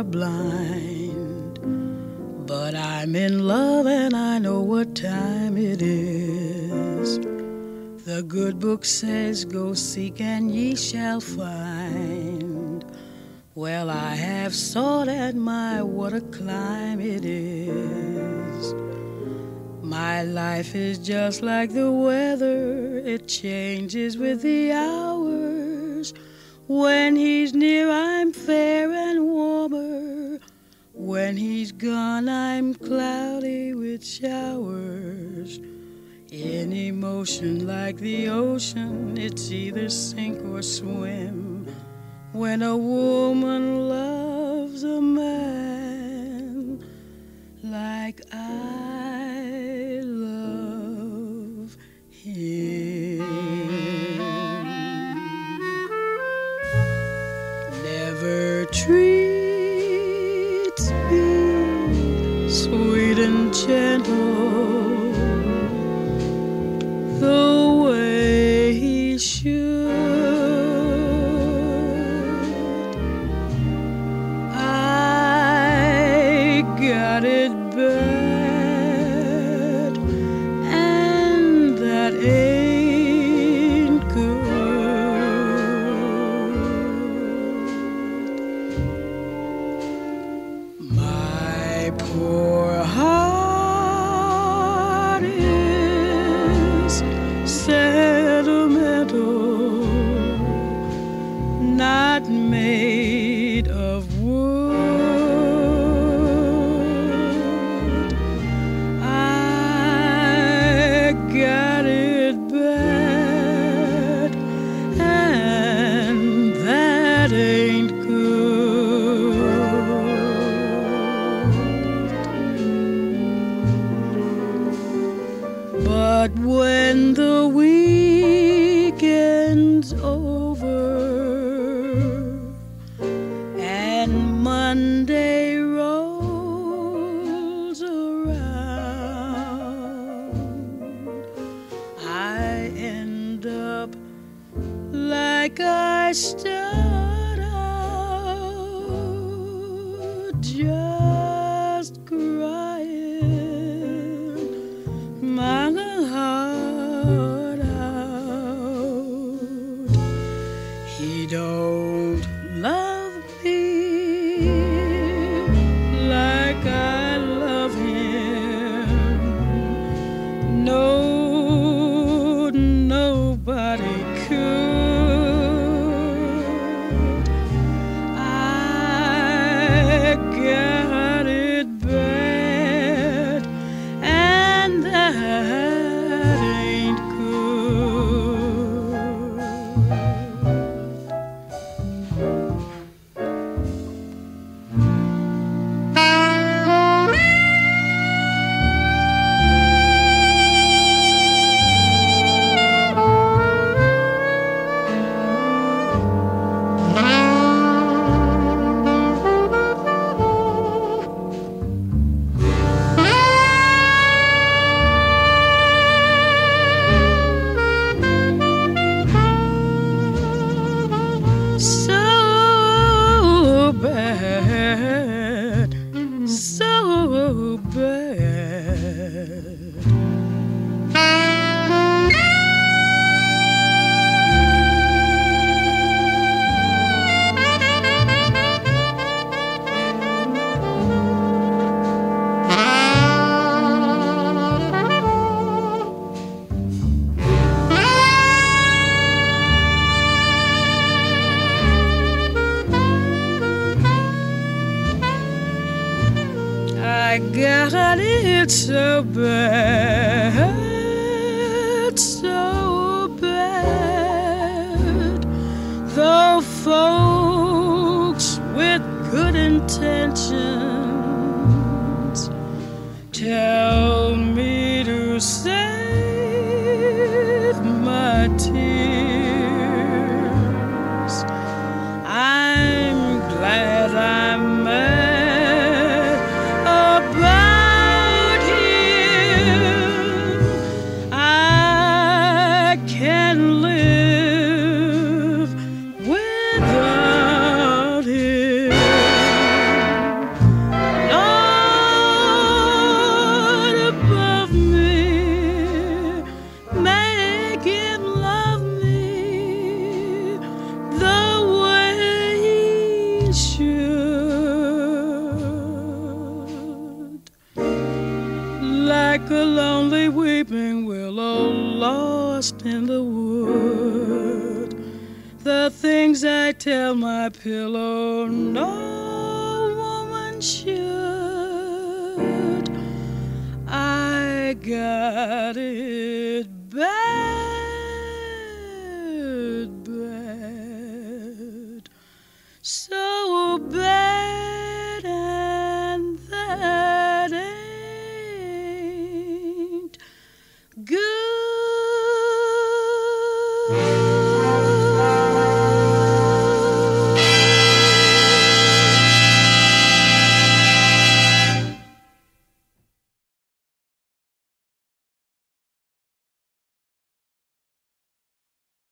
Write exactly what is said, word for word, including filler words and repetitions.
are blind, but I'm in love and I know what time it is. The good book says, go seek and ye shall find. Well, I have sought, and my, what a climb it is. My life is just like the weather, it changes with the hours. When he's near, I'm fair and warmer. When he's gone, I'm cloudy with showers. In emotion like the ocean, it's either sink or swim. When a woman loves a man like I love him, never treats me sweet and gentle the way he should. Got it bad, and that ain't good. My poor heart is sentimental, not made of wood. But when the weekend's over and Monday rolls around, I end up like I started out, just crying my heart out. He don't love me like I love him. No, nobody could. I got it bad, and that so bad. I got it so bad, so bad. Though folks with good intentions tell me to save my tears, I'm glad I'm mad about him. I can live without him. weeping willow lost in the wood. The things I tell my pillow no woman should. I got it bad, bad, so bad. Good.